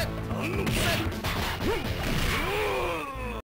Set.